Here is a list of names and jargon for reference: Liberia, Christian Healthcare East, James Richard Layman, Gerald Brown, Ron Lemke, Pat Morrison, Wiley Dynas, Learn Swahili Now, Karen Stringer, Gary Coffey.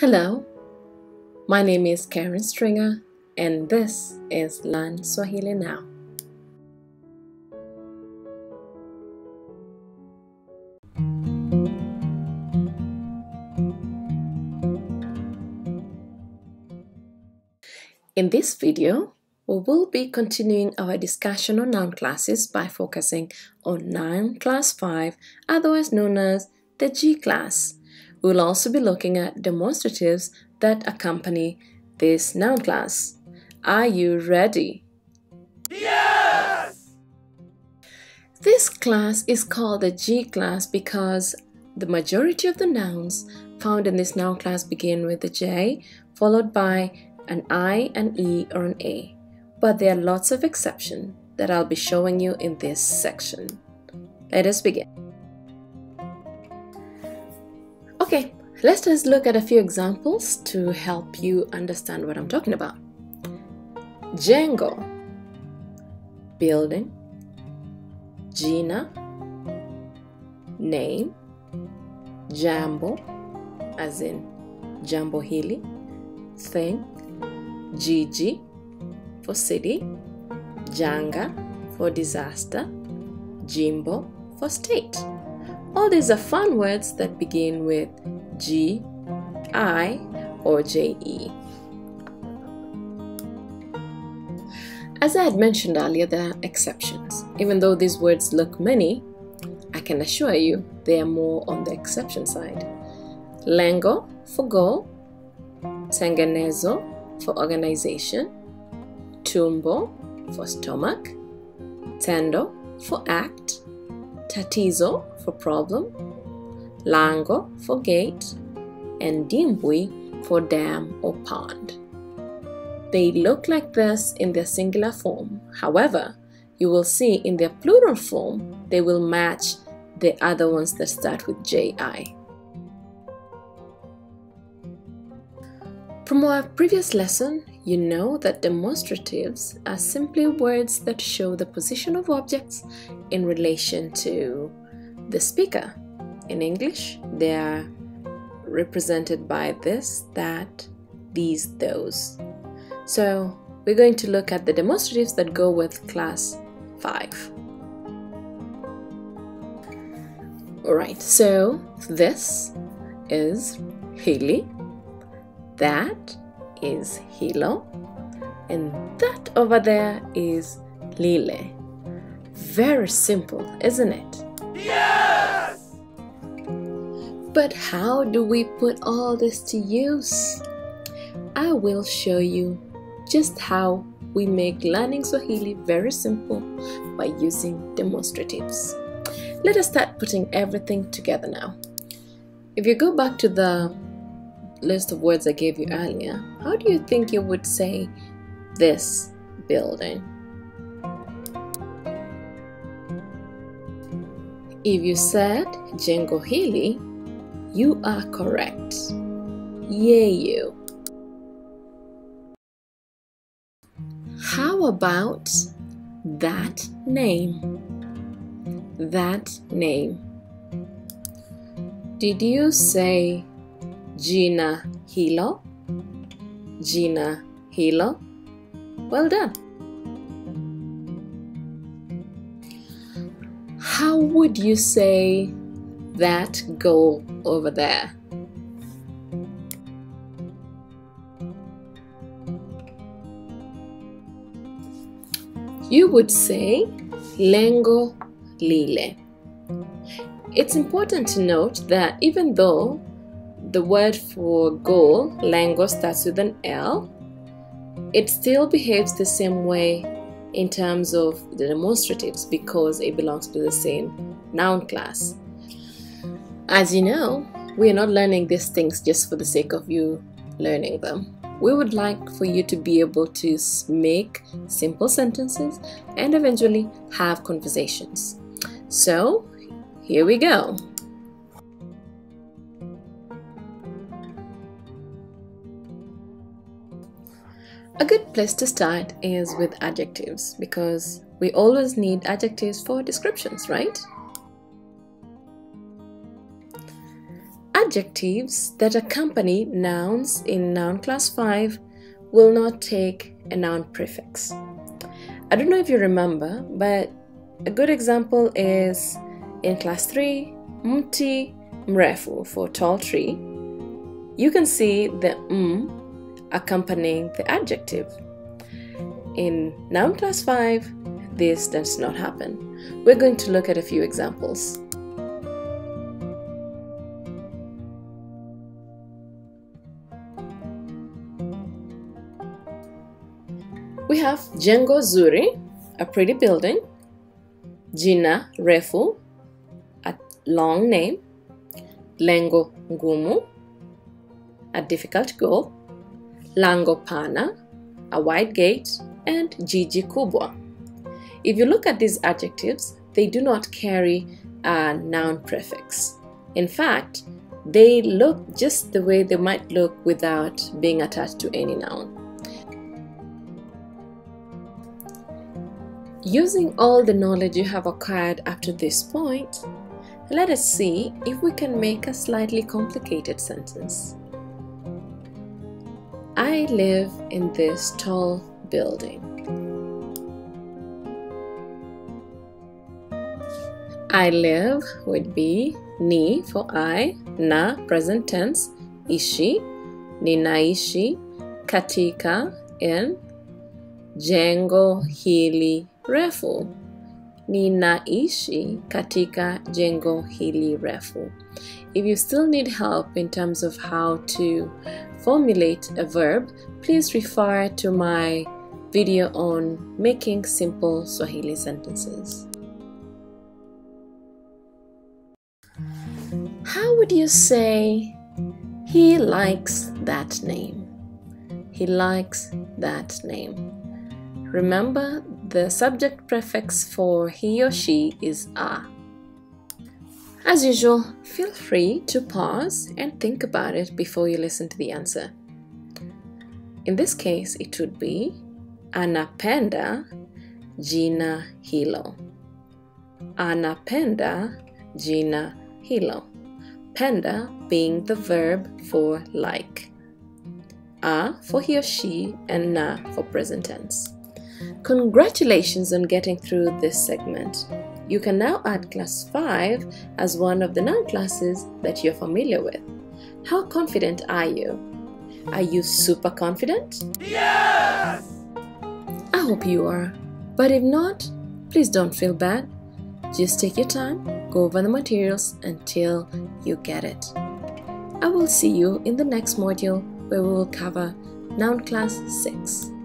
Hello, my name is Karen Stringer and this is Learn Swahili Now. In this video, we will be continuing our discussion on noun classes by focusing on noun class 5, otherwise known as the G class. We'll also be looking at demonstratives that accompany this noun class. Are you ready? Yes! This class is called the G class because the majority of the nouns found in this noun class begin with a J, followed by an I, an E, or an A. But there are lots of exceptions that I'll be showing you in this section. Let us begin. Okay, let's just look at a few examples to help you understand what I'm talking about. Jengo, building. Jina, name. Jambo, as in jambo hili, thing. Jiji, for city. Janga, for disaster. Jimbo, for state. All these are fun words that begin with G, I, or JE. As I had mentioned earlier, there are exceptions. Even though these words look many, I can assure you they are more on the exception side. Lengo, for goal. Tengenezo, for organization. Tumbo, for stomach. Tendo, for act. Tatizo, for problem. Lango, for gate. And dimbwi, for dam or pond. They look like this in their singular form. However, you will see in their plural form, they will match the other ones that start with JI. From our previous lesson, you know that demonstratives are simply words that show the position of objects in relation to the speaker. In English, they are represented by this, that, these, those. So we're going to look at the demonstratives that go with class 5. Alright, so this is hili, that is hilo, and that over there is lile. Very simple, isn't it? Yes! But how do we put all this to use? I will show you just how we make learning Swahili very simple by using demonstratives. Let us start putting everything together now. If you go back to the list of words I gave you earlier, how do you think you would say this building? If you said jengo hili, you are correct. Yay you! How about that name? That name. Did you say Jina hilo? Jina hilo? Well done! How would you say that goal over there? You would say lengo lile. It's important to note that even though the word for goal, lengo, starts with an L, it still behaves the same way in terms of the demonstratives because it belongs to the same noun class. As you know, we are not learning these things just for the sake of you learning them. We would like for you to be able to make simple sentences and eventually have conversations. So, here we go. A good place to start is with adjectives because we always need adjectives for descriptions, right? adjectives that accompany nouns in noun class 5 will not take a noun prefix. I don't know if you remember, but a good example is in class 3, mti mrefu for tall tree. You can see the accompanying the adjective. In noun class 5, this does not happen. We're going to look at a few examples. We have jengo zuri, a pretty building. Jina refu, a long name. Lengo ngumu, a difficult goal. Lango pana, a wide gate. And jiji kubwa. If you look at these adjectives, they do not carry a noun prefix. In fact, they look just the way they might look without being attached to any noun. Using all the knowledge you have acquired up to this point, let us see if we can make a slightly complicated sentence. I live in this tall building. I live would be ni for I, na present tense, ishi, ninaishi, katika in, jengo hili refu, ninaishi katika jengo hili refu. If you still need help in terms of how to formulate a verb, please refer to my video on making simple Swahili sentences. How would you say he likes that name? He likes that name. Remember, the subject prefix for he or she is a. As usual, feel free to pause and think about it before you listen to the answer. In this case, it would be anapenda jina hilo. Anapenda jina hilo. Penda being the verb for like. A for he or she and na for present tense. Congratulations on getting through this segment. You can now add class 5 as one of the noun classes that you're familiar with. How confident are you? Are you super confident? Yes! I hope you are. But if not, please don't feel bad. Just take your time, go over the materials until you get it. I will see you in the next module where we will cover noun class 6.